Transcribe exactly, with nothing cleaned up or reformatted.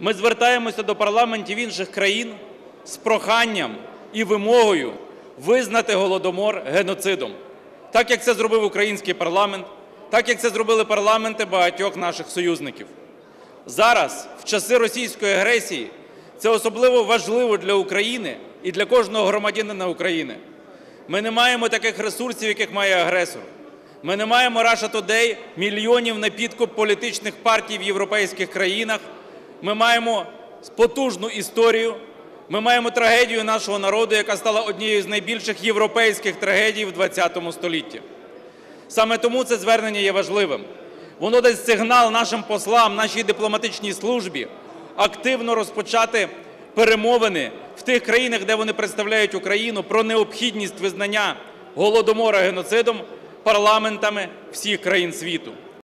Ми звертаємося до парламентів інших країн з проханням і вимогою визнати Голодомор геноцидом. Так, як це зробив український парламент, так, як це зробили парламенти багатьох наших союзників. Зараз, в часи російської агресії, це особливо важливо для України і для кожного громадянина України. Ми не маємо таких ресурсів, яких має агресор. Ми не маємо раша тудей, мільйонів на підкуп політичних партій в європейських країнах. Ми маємо потужну історію. Ми маємо трагедію нашого народу, яка стала однією з найбільших європейських трагедій в двадцятому столітті. Саме тому це звернення є важливим. Воно дасть сигнал нашим послам, нашій дипломатичній службі активно розпочати перемовини в тих країнах, де вони представляють Україну, про необхідність визнання Голодомора геноцидом парламентами всіх країн світу.